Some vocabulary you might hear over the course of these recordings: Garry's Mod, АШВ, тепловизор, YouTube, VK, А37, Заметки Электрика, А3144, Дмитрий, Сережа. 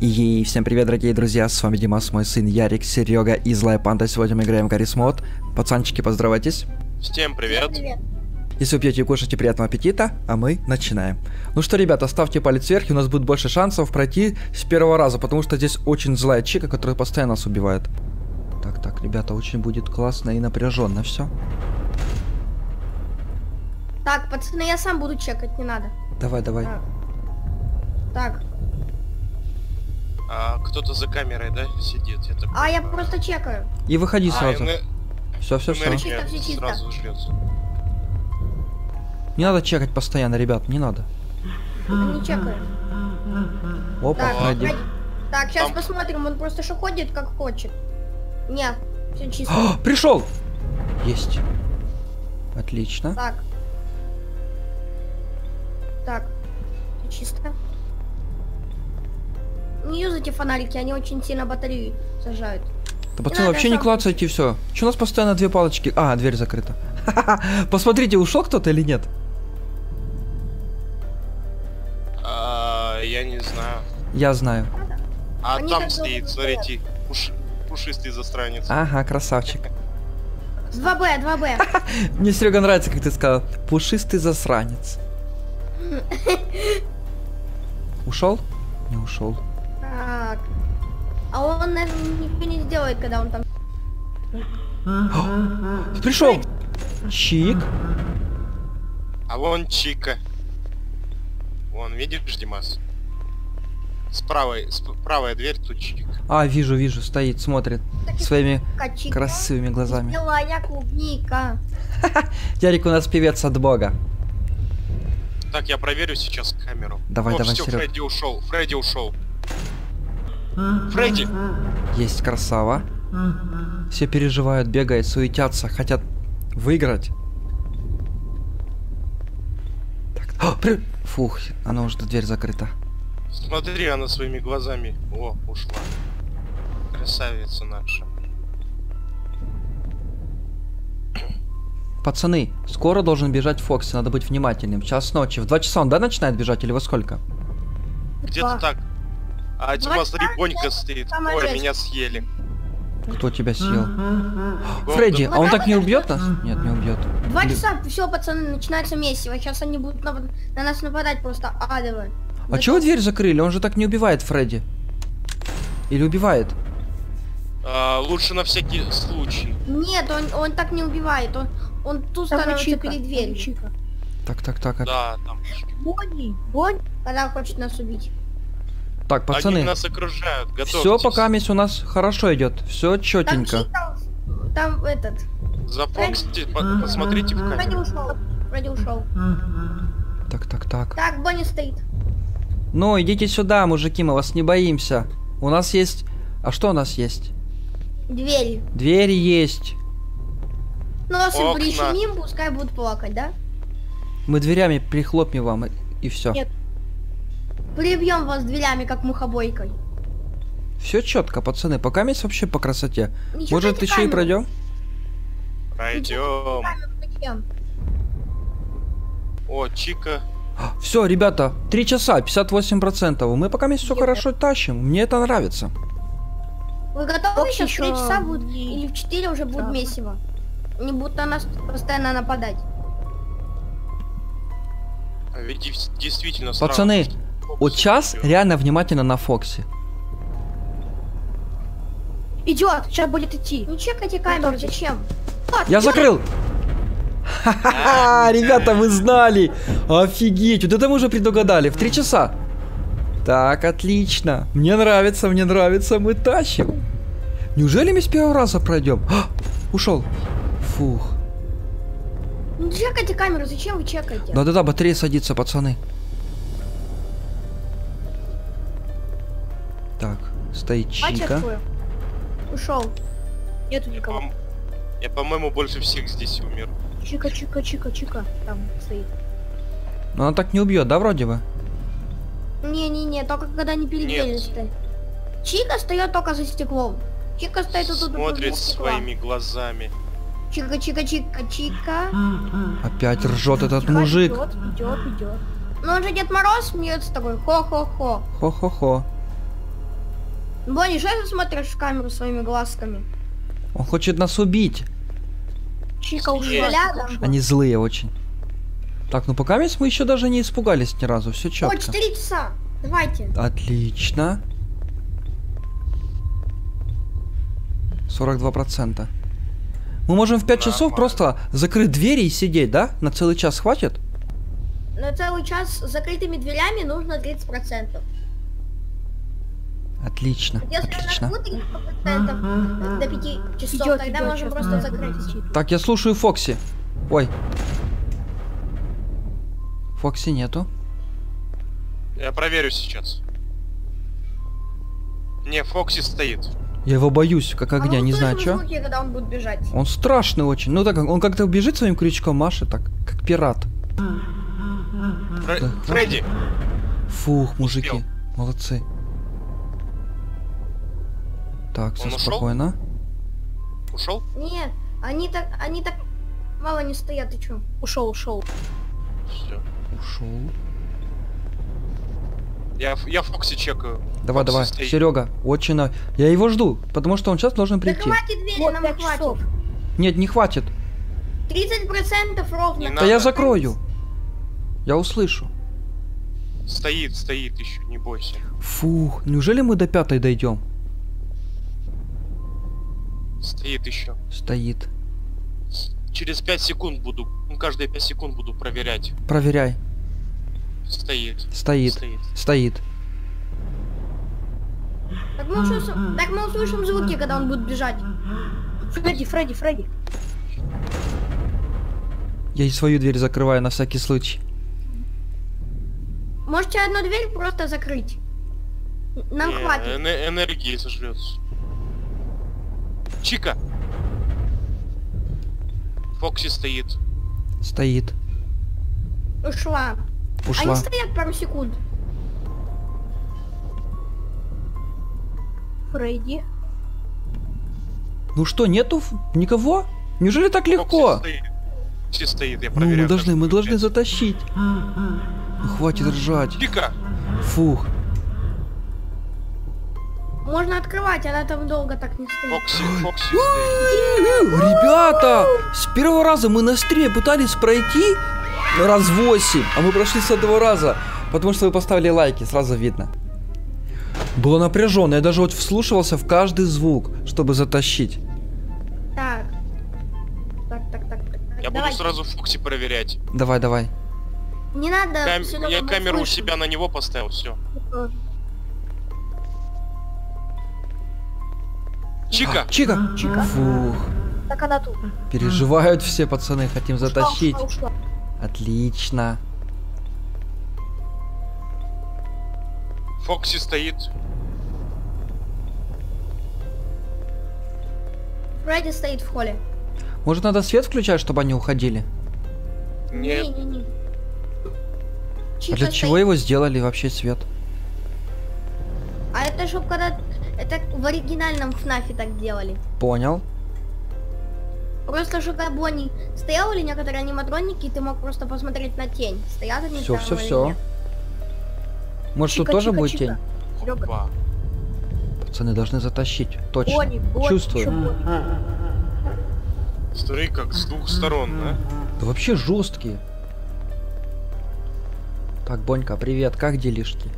И всем привет, дорогие друзья, с вами Димас, мой сын Ярик, Серега и Злая Панда. Сегодня мы играем в Garry's Mod. Пацанчики, поздравайтесь. Всем привет. Если вы пьете и кушаете, приятного аппетита, а мы начинаем. Ну что, ребята, ставьте палец вверх, и у нас будет больше шансов пройти с первого раза, потому что здесь очень злая чика, которая постоянно нас убивает. Так, ребята, очень будет классно и напряженно все. Так, пацаны, я сам буду чекать, не надо. Давай. Так. А кто-то за камерой, да, сидит? Я так... я просто чекаю. И выходи сразу. Все. Чисто. Сразу жрется. Не надо чекать постоянно, ребят, не надо. Не чекаю. Опа, найди. Так, сейчас посмотрим, он просто что ходит, как хочет. Нет, все чисто. Пришел! Есть. Отлично. Так. Чисто. Не юзайте фонарики, они очень сильно батарею сажают. Да, пацаны, вообще не клацайте, и все. Че у нас постоянно две палочки? А, дверь закрыта. Посмотрите, ушел кто-то или нет? Я не знаю. Я знаю. А там стоит, смотрите, пушистый застранец. Ага, красавчик. 2Б. Мне, Серега, нравится, как ты сказал. Пушистый засранец. Ушел? Не ушел. Так. А он, наверное, ничего не сделает, когда он там... Пришел! Чик. А вон Чика. Вон, видишь, Димас? Правая дверь тут Чик. А, вижу, стоит, смотрит. Так своими красивыми глазами. Я клубника. Ярик у нас певец от бога. Так, я проверю сейчас камеру. Давай, все, Серег. Фредди ушел. Фредди! Есть, красава. Все переживают, бегают, суетятся, хотят выиграть. Так. Фух, она уже, дверь закрыта. Смотри, она своими глазами. О, ушла. Красавица наша. Пацаны, скоро должен бежать Фокси, надо быть внимательным. Час ночи. В 2 часа он, да, начинает бежать или во сколько? Где-то так. А Дима, смотри, Бонька стоит. Ой, меня съели. Кто тебя съел? Фредди, а он так не убьет нас? Нет, не убьет. 2 часа, все, пацаны, начинается месиво. Сейчас они будут на нас нападать просто адово. А чего дверь закрыли? Он же так не убивает, Фредди. Или убивает? Лучше на всякий случай. Нет, он так не убивает. Он тут становится перед дверью. Чика. Так. Да, там. Бонни, когда хочет нас убить. Так, пацаны. Они нас окружают. Готовьтесь. Все, пока месть у нас хорошо идет. Все четенько. Там этот. Запомните, посмотрите в камеру. Фредди ушел. Так. Так, Бонни стоит. Ну, идите сюда, мужики, мы вас не боимся. У нас есть... А что у нас есть? Двери. Двери есть. Ну, если прищемим, пускай будут плакать, да? Мы дверями прихлопнем вам, и все. Нет. Прибьем вас дверями, как мухобойкой. Все четко, пацаны. Пока месяц вообще по красоте. Ничего. Может, еще и пройдем? Пройдем. О, Чика. Все, ребята, 3 часа, 58%. Мы пока месяц все хорошо тащим. Мне это нравится. Вы готовы? Сейчас еще 3 часа будет, или в 4 уже будет месиво. Не будут на нас постоянно нападать. А ведь действительно странно. Пацаны, вот сейчас реально внимательно на Фокси. Идет, сейчас будет идти. Не чекайте камеру, зачем? Я закрыл! Ха-ха-ха, ребята, вы знали! Офигеть, вот это мы уже предугадали, в 3 часа. Так, отлично. Мне нравится, мы тащим. Неужели мы с первого раза пройдем? Ушел. Фух. Ну, чекайте камеру, зачем вы чекаете? Да, батарея садится, пацаны. Так, стоит Чика. Ушел. Нету никого. Я, по-моему, больше всех здесь умер. Чика. Там стоит. Но она так не убьет, да, вроде бы? Не, только когда не переделишься. Чика стоит только за стеклом. Чика стоит тут. Смотрит своими глазами. Чика. Опять ржет этот мужик. Идет. Ну он же Дед Мороз смеется такой. Хо-хо-хо. Бонни, что ты смотришь в камеру своими глазками? Он хочет нас убить. Чика уже рядом. Они злые очень. Так, ну пока мы еще даже не испугались ни разу, все четко. О, 4 часа, давайте. Отлично. 42%. Мы можем в 5 часов просто закрыть двери и сидеть, да? На целый час хватит? На целый час с закрытыми дверями нужно 30%. Отлично. Если отлично. До 5 часов, идет, тогда идет, можем просто закрыть. Так, я слушаю Фокси. Ой. Фокси нету. Я проверю сейчас. Не, Фокси стоит. Я его боюсь, как огня, не знаю, что. Он страшный очень. Ну так, он как-то бежит своим крючком, машет так, как пират. Фредди! Фух, мужики, успел. Молодцы. Так, все спокойно. Ушел? Нет, они так мало не стоят, ты что? Ушел. Все. Ушел. Я Фокси чекаю. Давай. Серега, очень... Я его жду, потому что он сейчас должен прийти. Да хватит двери, вот, нам хватит. Часов. Нет, не хватит. 30% ровно. Да я закрою. Я услышу. Стоит еще, не бойся. Фух, неужели мы до 5 дойдем? Стоит еще. Стоит. Через 5 секунд буду. Каждые 5 секунд буду проверять. Проверяй. Стоит. Так мы услышим звуки, когда он будет бежать. Фредди. Я и свою дверь закрываю на всякий случай. Можете одну дверь просто закрыть. Нам хватит. Энергии сожрется. Чика! Фокси стоит. Ушла. Они стоят пару секунд. Фредди. Ну что, нету никого? Неужели так легко? Все стоит, я проверяю. Ну, мы должны затащить. Ну, хватит ржать. Тихо. Фух. Можно открывать, она там долго так не стоит. Фокси стоит. Ребята, с первого раза мы на стриме пытались пройти раз 8, а мы прошли с этого раза, потому что вы поставили лайки, сразу видно. Было напряженно, я даже вот вслушивался в каждый звук, чтобы затащить. Так. Я буду сразу Фокси проверять. Давай. Не надо. Я камеру у себя на него поставил, все. Чика. Фух. Так она тут. Переживают все пацаны, хотим затащить. Ушла. Отлично. Фокси стоит. Фредди стоит в холле. Может, надо свет включать, чтобы они уходили? Нет. Не. А для чего его сделали вообще свет? А это чтоб когда... Это в оригинальном ФНАФе так делали. Понял. Просто когда Бонни стоял или некоторые аниматроники, и ты мог просто посмотреть на тень. Стоят они там или нет. Все. Может, тут тоже будет тень? Опа. Пацаны должны затащить. Точно. Бонни, чувствую. Смотри, как с двух сторон, да? Да вообще жесткие. Так, Бонька, привет. Как делишки?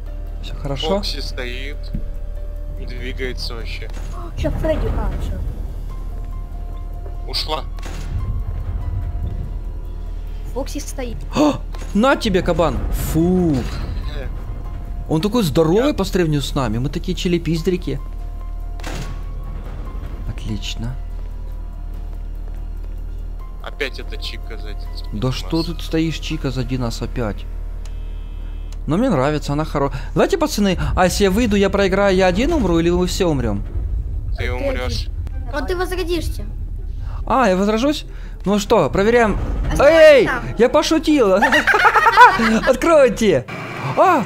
Все хорошо? Фокси стоит. Не двигается вообще. Сейчас Фредди все. Ушла. Фокси стоит. А! На тебе, кабан! Фу! Он такой здоровый по сравнению с нами. Мы такие челепиздрики. Отлично. Опять это Чика сзади. Да что тут стоишь, Чика, сзади нас опять? Но мне нравится, она хорошая. Давайте, пацаны, а если я выйду, я проиграю, я один умру, или мы все умрем? Ты умрешь. Вот ты возродишься. А, я возражусь? Ну что, проверяем. Эй! Я пошутила! Откройте! А!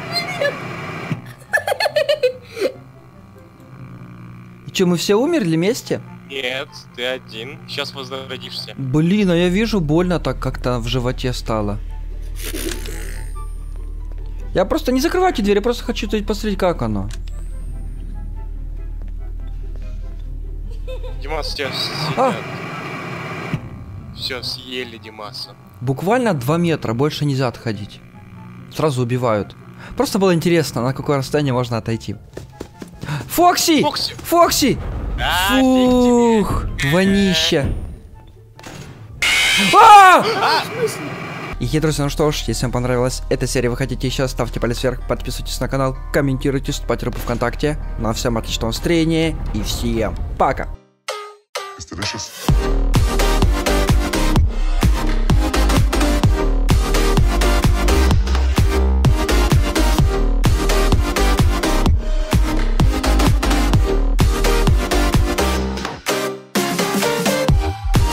Че, мы все умерли вместе? Нет, ты один. Сейчас возродишься. Блин, а я вижу, больно так как-то в животе стало. Я просто... Не закрывайте дверь, я просто хочу посмотреть, как оно. Димас тебя съедят. Все, съели Димаса. Буквально 2 метра, больше нельзя отходить. Сразу убивают. Просто было интересно, на какое расстояние можно отойти. Фокси! Фокси! Фокси! Фух! Вонища! И, друзья, ну что ж, если вам понравилась эта серия, вы хотите еще, ставьте палец вверх, подписывайтесь на канал, комментируйте, вступайте в группу ВКонтакте. Ну а всем отличного настроения и всем пока!